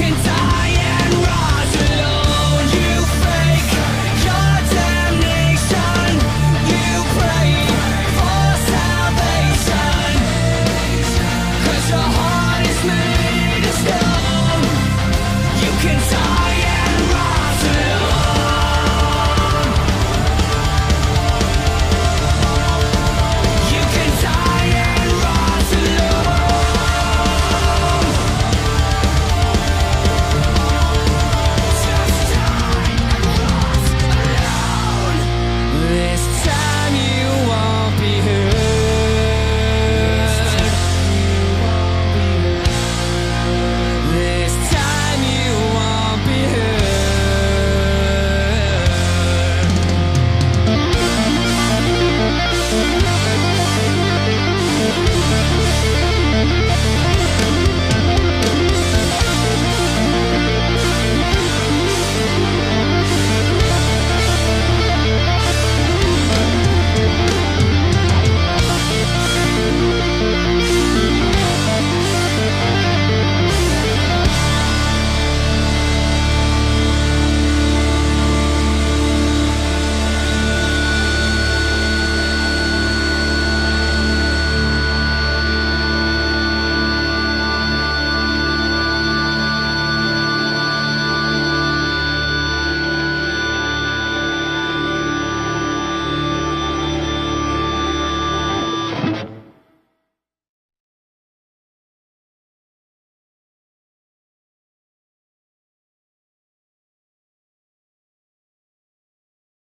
Inside.